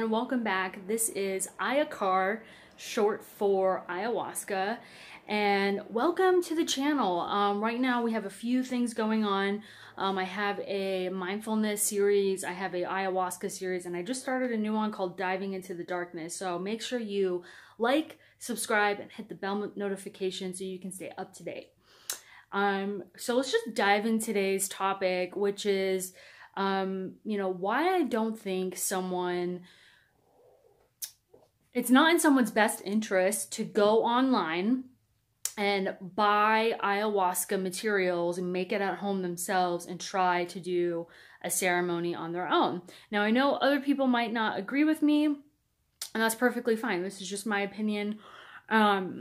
and welcome back. This is Ayacar, short for Ayahuasca, and welcome to the channel. Right now we have a few things going on. I have a mindfulness series, I have a Ayahuasca series, and I just started a new one called Diving into the Darkness. So make sure you like, subscribe, and hit the bell notification so you can stay up to date. So let's just dive in today's topic, which is you know, why I don't think it's not in someone's best interest to go online and buy ayahuasca materials and make it at home themselves and try to do a ceremony on their own. Now, I know other people might not agree with me, and that's perfectly fine. This is just my opinion. But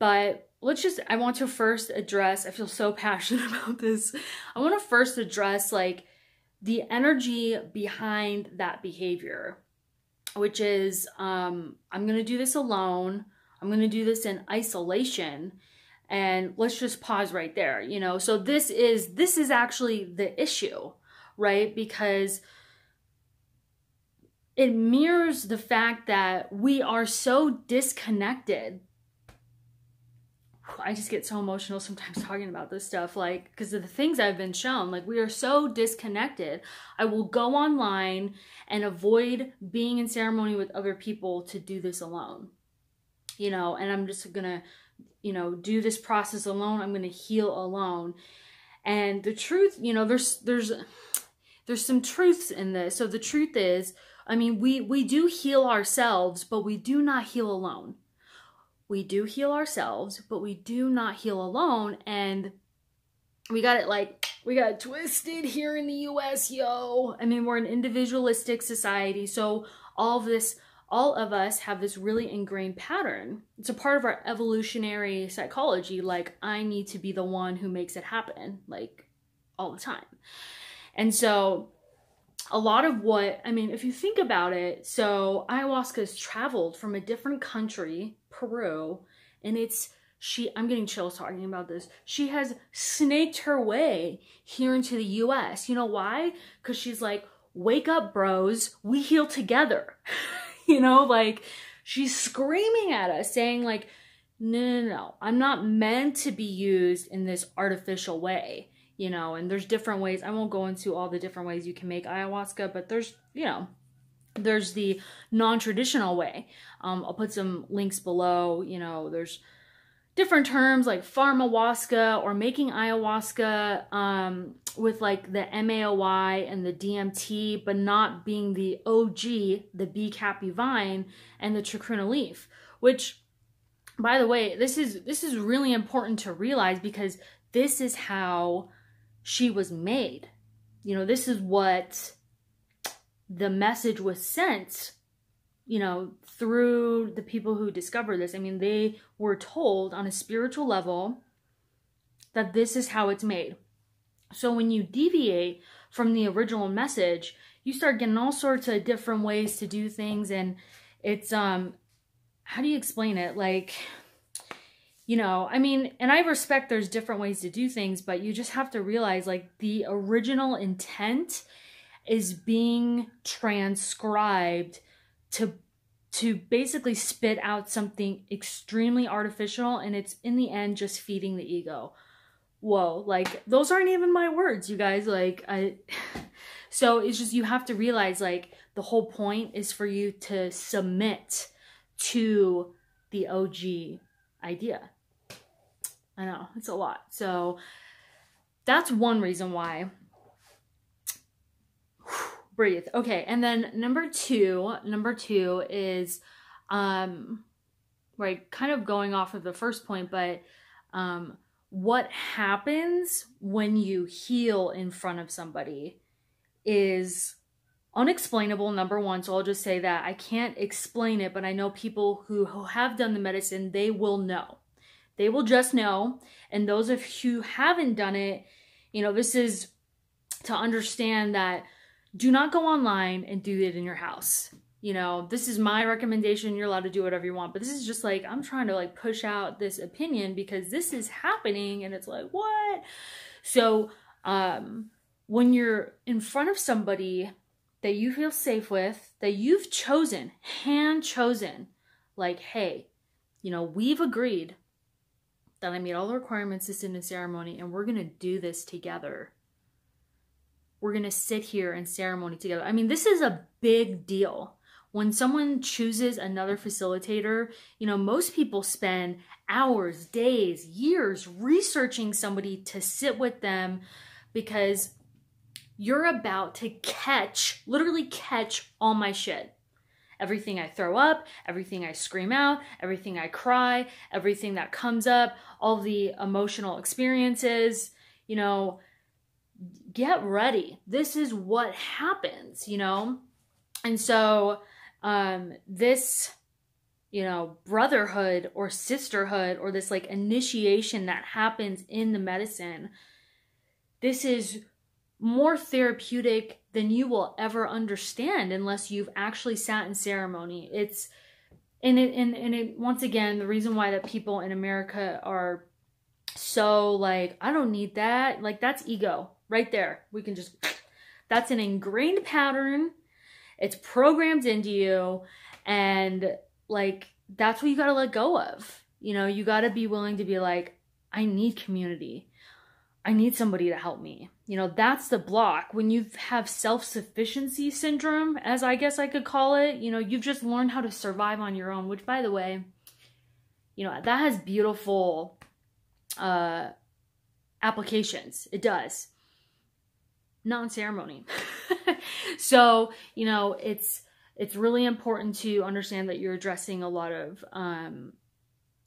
I want to first address, I feel so passionate about this. I want to first address like the energy behind that behavior, which is, I'm going to do this alone. I'm going to do this in isolation. And let's just pause right there, you know? So this is actually the issue, right? Because it mirrors the fact that we are so disconnected. I just get so emotional sometimes talking about this stuff, like, because of the things I've been shown, like, we are so disconnected. I will go online and avoid being in ceremony with other people to do this alone, you know, and I'm just gonna, you know, do this process alone. I'm gonna heal alone. And the truth, you know, there's some truths in this. So the truth is, I mean, we do heal ourselves, but we do not heal alone. We do heal ourselves, but we do not heal alone. And we got it, like, we got twisted here in the US, yo. I mean, we're an individualistic society. So all of us have this really ingrained pattern. It's a part of our evolutionary psychology. Like, I need to be the one who makes it happen, like, all the time. And so a lot of what, I mean, if you think about it, so ayahuasca has traveled from a different country, Peru, and I'm getting chills talking about this. She has snaked her way here into the US. You know why? Because she's like, wake up, bros, we heal together. You know, like, she's screaming at us saying like, no, I'm not meant to be used in this artificial way, you know. And there's different ways. I won't go into all the different ways you can make ayahuasca, but there's, you know, there's the non-traditional way. I'll put some links below. You know, there's different terms like pharma-wasca, or making ayahuasca with like the MAOI and the DMT, but not being the OG, the B-Cappy vine and the chacruna leaf, which, by the way, this is really important to realize, because this is how she was made. You know, this is what the message was sent, you know, through the people who discovered this. I mean, they were told on a spiritual level that this is how it's made. So when you deviate from the original message, you start getting all sorts of different ways to do things. And it's, how do you explain it? Like, you know, I mean, and I respect there's different ways to do things, but you just have to realize, like, the original intent is being transcribed to basically spit out something extremely artificial, and it's in the end just feeding the ego. Whoa, like, those aren't even my words, you guys. Like, so it's just, you have to realize, like, the whole point is for you to submit to the OG idea. I know, it's a lot. So that's one reason why. Breathe. Okay. And then number two is, right, kind of going off of the first point, but, what happens when you heal in front of somebody is unexplainable. Number one. So I'll just say that I can't explain it, but I know people who have done the medicine, they will know, they will just know. And those of you who haven't done it, you know, this is to understand that. Do not go online and do it in your house. You know, this is my recommendation. You're allowed to do whatever you want, but this is just like, I'm trying to like push out this opinion because this is happening and it's like, what? So when you're in front of somebody, that you feel safe with, that you've chosen, hand chosen, like, hey, you know, we've agreed that I meet all the requirements that's in the ceremony, and we're going to do this together. We're going to sit here and ceremony together. I mean, this is a big deal. When someone chooses another facilitator, you know, most people spend hours, days, years researching somebody to sit with them, because you're about to catch, literally catch all my shit. Everything I throw up, everything I scream out, everything I cry, everything that comes up, all the emotional experiences, you know, get ready. This is what happens, you know? And so, this, you know, brotherhood or sisterhood, or this like initiation that happens in the medicine, this is more therapeutic than you will ever understand unless you've actually sat in ceremony. It's, and it, once again, the reason why that people in America are so like, I don't need that. Like, that's ego right there. We can just, that's an ingrained pattern. It's programmed into you, and like, that's what you got to let go of. You know, you got to be willing to be like, I need community. I need somebody to help me. You know, that's the block. When you have self-sufficiency syndrome, as I guess I could call it, you know, you've just learned how to survive on your own, which, by the way, you know, that has beautiful applications. It does. Not in ceremony. So, you know, it's really important to understand that you're addressing a lot of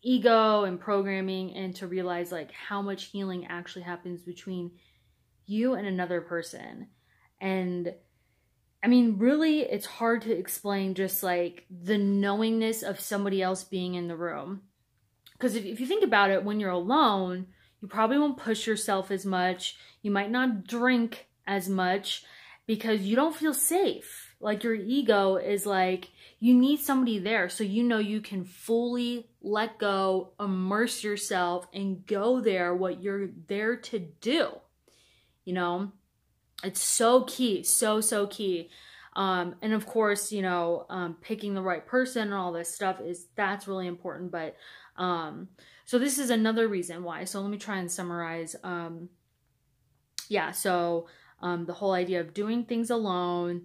ego and programming, and to realize like how much healing actually happens between you and another person. And I mean, really, it's hard to explain just like the knowingness of somebody else being in the room. Because if you think about it, when you're alone, you probably won't push yourself as much. You might not drink as much, because you don't feel safe. Like, your ego is like, you need somebody there so you know you can fully let go, immerse yourself, and go there what you're there to do. You know, it's so key, so key. And of course, you know, picking the right person and all this stuff is, that's really important. But so this is another reason why. So let me try and summarize. Yeah, so the whole idea of doing things alone,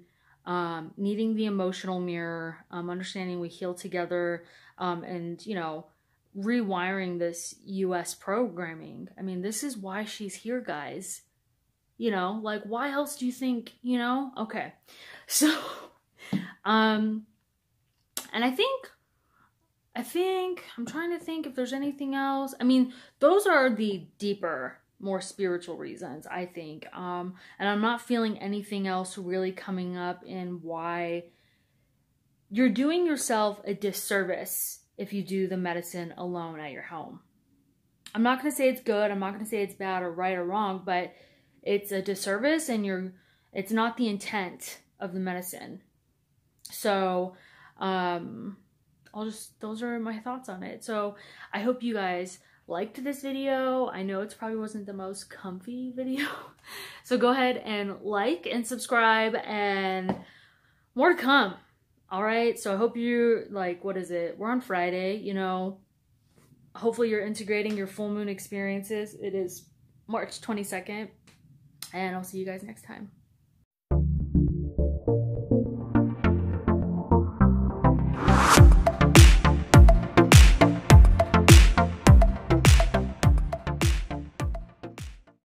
needing the emotional mirror, understanding we heal together, and, you know, rewiring this U.S. programming. I mean, this is why she's here, guys. You know, like, why else do you think, you know? Okay. So, and I think, I'm trying to think if there's anything else. I mean, those are the deeper, more spiritual reasons, I think. And I'm not feeling anything else really coming up in why you're doing yourself a disservice if you do the medicine alone at your home. I'm not going to say it's good. I'm not going to say it's bad or right or wrong, but it's a disservice, and it's not the intent of the medicine. So, those are my thoughts on it. So I hope you guys liked this video. I know it probably wasn't the most comfy video. So go ahead and like and subscribe, and more to come. All right. So I hope you like, what is it? We're on Friday, you know, hopefully you're integrating your full moon experiences. It is March 22nd, and I'll see you guys next time.